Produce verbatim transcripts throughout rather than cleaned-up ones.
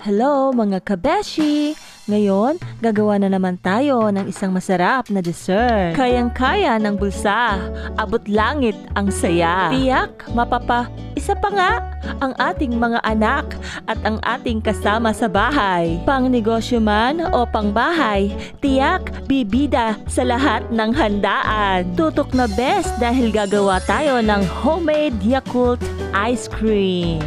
Hello mga kabeshi! Ngayon, gagawa na naman tayo ng isang masarap na dessert. Kayang-kaya ng bulsa, abot langit ang saya. Tiyak, mapapa, isa pa nga ang ating mga anak at ang ating kasama sa bahay. Pang negosyo man o pang bahay, tiyak, bibida sa lahat ng handaan. Tutok na best dahil gagawa tayo ng homemade Yakult ice cream.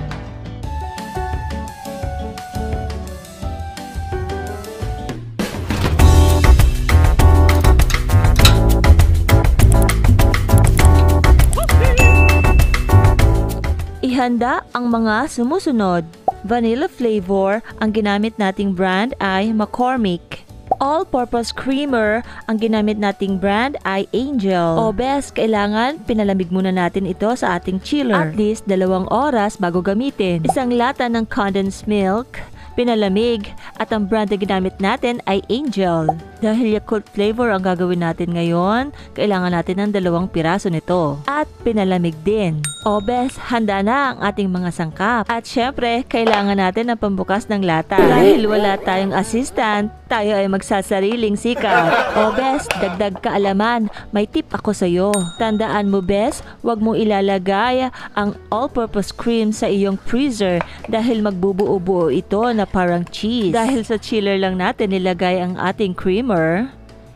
Ihanda ang mga sumusunod. Vanilla flavor, ang ginamit nating brand ay McCormick. All-purpose creamer, ang ginamit nating brand ay Angel. O best, kailangan pinalamig muna natin ito sa ating chiller. At least dalawang oras bago gamitin. Isang lata ng condensed milk, pinalamig, at ang brand na ginamit natin ay Angel. Dahil Yakult flavor ang gagawin natin ngayon, kailangan natin ng dalawang piraso nito. At pinalamig din. O bes, handa na ang ating mga sangkap. At syempre, kailangan natin ang pambukas ng lata. Dahil wala tayong assistant, tayo ay magsasariling sikat. O bes, dagdag kaalaman, may tip ako sa'yo. Tandaan mo bes, huwag mo ilalagay ang all-purpose cream sa iyong freezer dahil magbubuo-buo ito na parang cheese. Dahil sa chiller lang natin nilagay ang ating creamer,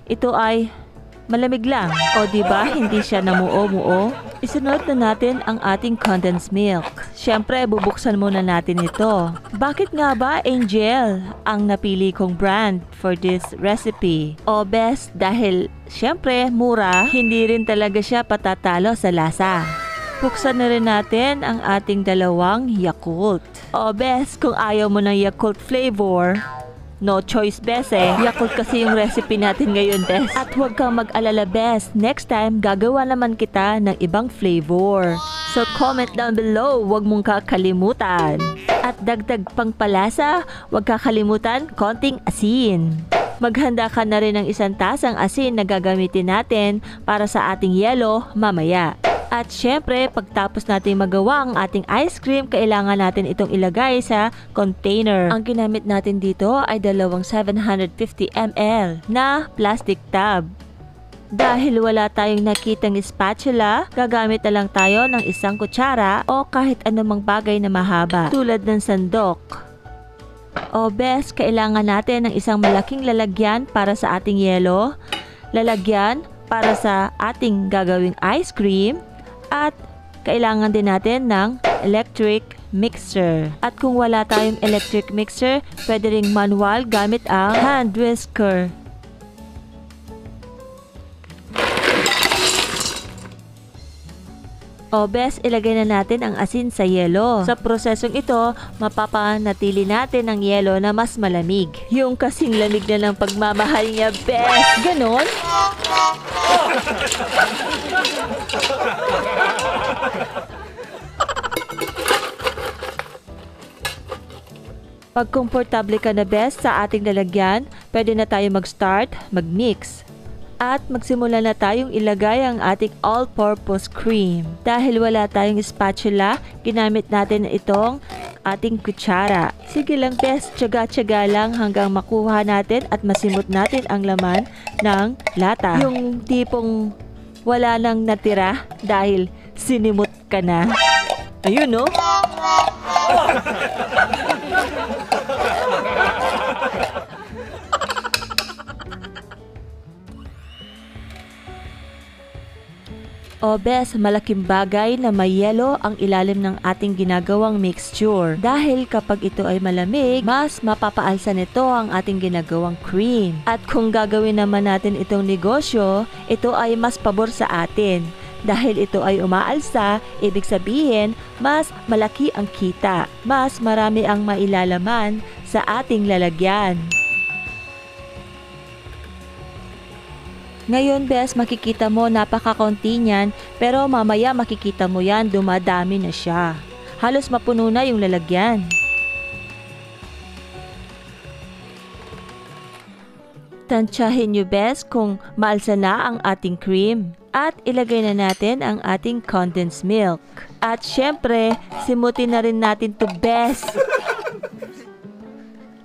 ito ay malamig lang. O diba, hindi siya namuo-muo? Isunod na natin ang ating condensed milk. Siyempre, bubuksan muna natin ito. Bakit nga ba Angel ang napili kong brand for this recipe? O best, dahil siyempre, mura, hindi rin talaga siya patatalo sa lasa. Buksan na rin natin ang ating dalawang Yakult. O best, kung ayaw mo ng Yakult flavor, no choice, bes eh. Yakult kasi yung recipe natin ngayon, bes. At huwag kang mag-alala, bes. Next time, gagawa naman kita ng ibang flavor. So comment down below, huwag mong kakalimutan. At dagdag pang palasa, huwag kakalimutan konting asin. Maghanda ka na rin ng isang tasang asin na gagamitin natin para sa ating yelo mamaya. At syempre, pagtapos natin magawa ang ating ice cream, kailangan natin itong ilagay sa container. Ang ginamit natin dito ay dalawang seven hundred fifty milliliters na plastic tub. Dahil wala tayong nakitang spatula, gagamit na lang tayo ng isang kutsara o kahit anumang bagay na mahaba, tulad ng sandok. O bes, kailangan natin ng isang malaking lalagyan para sa ating yelo, lalagyan para sa ating gagawing ice cream, at kailangan din natin ng electric mixer. At kung wala tayong electric mixer, pwede ring manual gamit ang hand whisker. O bes, ilagay na natin ang asin sa yelo. Sa prosesong ito, mapapanatili natin ang yelo na mas malamig. Yung kasing lamig na ng pagmamahal niya, bes. Ganon? Pag komportable ka na bes sa ating lalagyan, pwede na tayo mag-start, mag-mix. At magsimula na tayong ilagay ang ating all-purpose cream. Dahil wala tayong spatula, ginamit natin itong ating kutsara. Sige lang bes, tiyaga-tiyaga lang hanggang makuha natin at masimot natin ang laman ng lata. Yung tipong wala nang natira dahil sinimot ka na. Ayun no? O bes, malaking bagay na may yelo ang ilalim ng ating ginagawang mixture. Dahil kapag ito ay malamig, mas mapapaalsa nito ang ating ginagawang cream. At kung gagawin naman natin itong negosyo, ito ay mas pabor sa atin. Dahil ito ay umaalsa, ibig sabihin, mas malaki ang kita. Mas marami ang mailalaman sa ating lalagyan. Ngayon bes, makikita mo napakakonti niyan, pero mamaya makikita mo yan, dumadami na siya. Halos mapuno na yung lalagyan. Tansyahin nyo bes kung maalsa na ang ating cream. At ilagay na natin ang ating condensed milk. At syempre, simutin na rin natin to bes.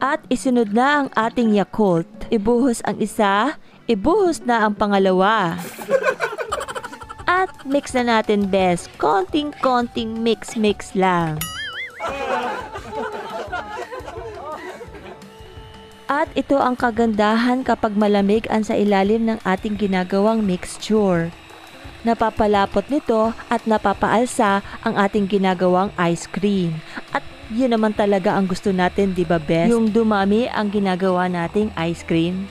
At isunod na ang ating Yakult. Ibuhos ang isa, ibuhos na ang pangalawa. At mix na natin, best. Konting-konting mix-mix lang. At ito ang kagandahan kapag malamig ang sa ilalim ng ating ginagawang mixture. Napapalapot nito at napapaalsa ang ating ginagawang ice cream. At yun naman talaga ang gusto natin, di ba, best? Yung dumami ang ginagawa nating ice cream.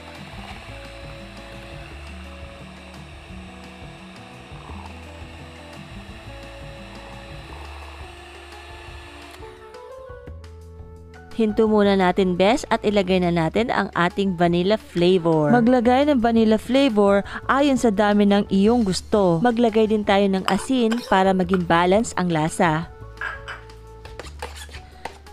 Hinto muna natin, best, at ilagay na natin ang ating vanilla flavor. Maglagay ng vanilla flavor ayon sa dami ng iyong gusto. Maglagay din tayo ng asin para maging balance ang lasa.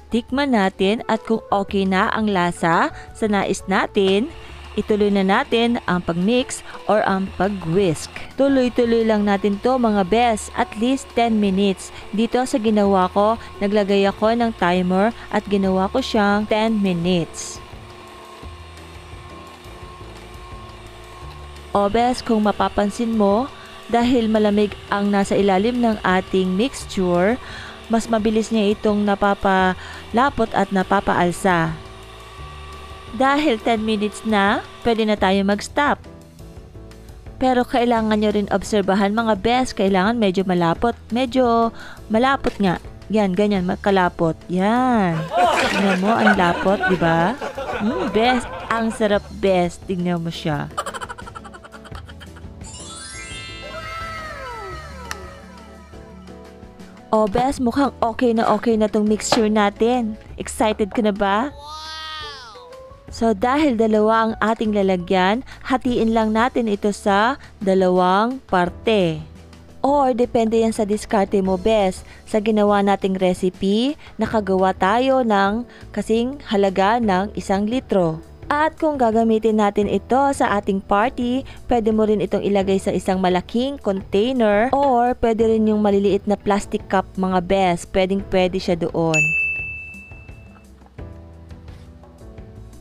Tikman natin at kung okay na ang lasa sa nais natin, ituloy na natin ang pagmix or ang pagwhisk. Tuloy-tuloy lang natin to, mga best, at least ten minutes. Dito sa ginawa ko, naglagay ako ng timer at ginawa ko siyang ten minutes. O best, kung mapapansin mo, dahil malamig ang nasa ilalim ng ating mixture, mas mabilis niya itong napapalapot at napapaalsa. Dahil ten minutes na, pwede na tayo mag-stop. Pero kailangan nyo rin obserbahan, mga best, kailangan medyo malapot. Medyo malapot nga. Yan, ganyan, magkalapot. Yan. Tignan mo, ang lapot, di ba? Mm, best, ang sarap, best. Tignan mo siya. O best, mukhang okay na okay na tong mixture natin. Excited ka na ba? So dahil dalawa ang ating lalagyan, hatiin lang natin ito sa dalawang parte. Or depende yan sa diskarte mo, best. Sa ginawa nating recipe, nakagawa tayo ng kasing halaga ng isang litro. At kung gagamitin natin ito sa ating party, pwede mo rin itong ilagay sa isang malaking container or pwede rin yung maliliit na plastic cup, mga best. Pwedeng pwede siya doon.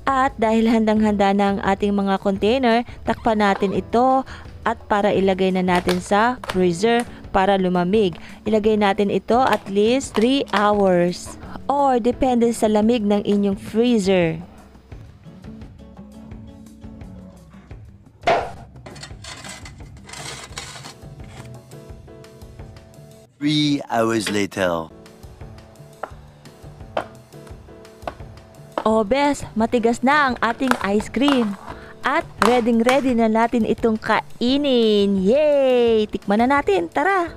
At dahil handang-handa na ang ating mga container, takpan natin ito at para ilagay na natin sa freezer para lumamig. Ilagay natin ito at least three hours or depende sa lamig ng inyong freezer. Three hours later. Oh best, matigas na ang ating ice cream. At ready-ready na natin itong kainin. Yay! Tikman na natin, tara!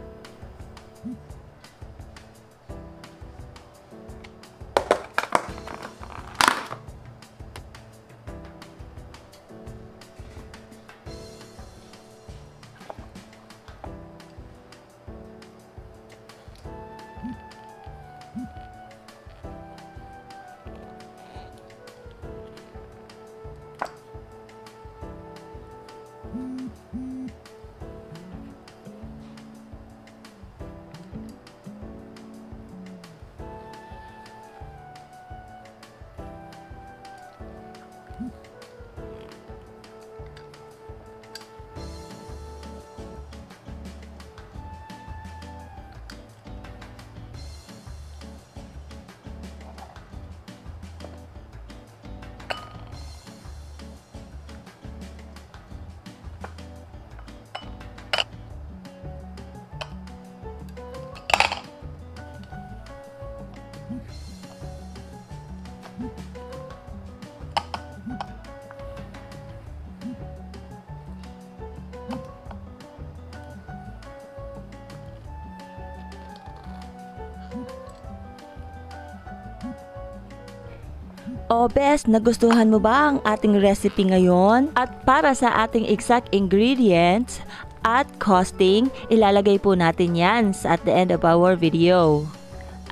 O best, nagustuhan mo ba ang ating recipe ngayon? At para sa ating exact ingredients at costing, ilalagay po natin yan at the end of our video.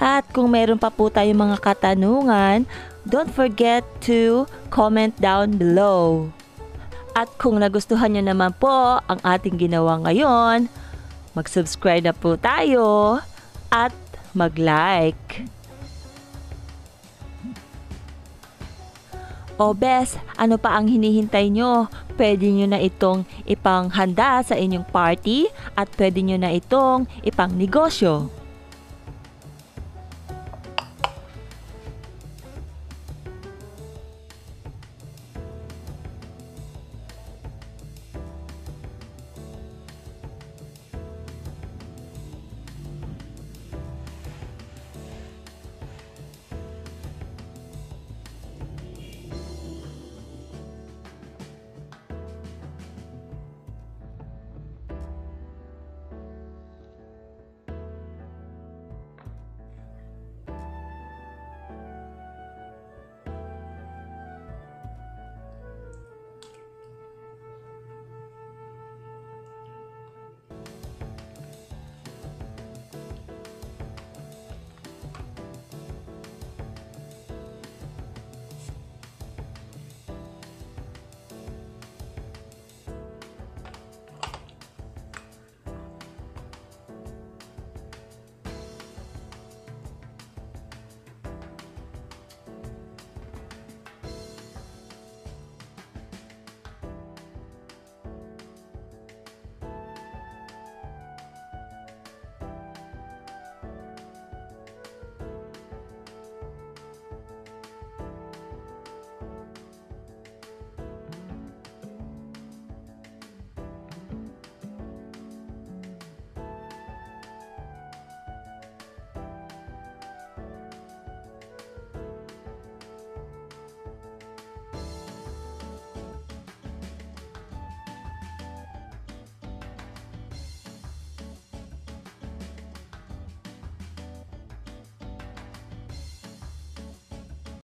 At kung meron pa po tayong mga katanungan, don't forget to comment down below. At kung nagustuhan nyo naman po ang ating ginawa ngayon, mag-subscribe na po tayo at mag-like. O bes, ano pa ang hinihintay nyo? Pwede nyo na itong ipanghanda sa inyong party at pwede nyo na itong ipangnegosyo.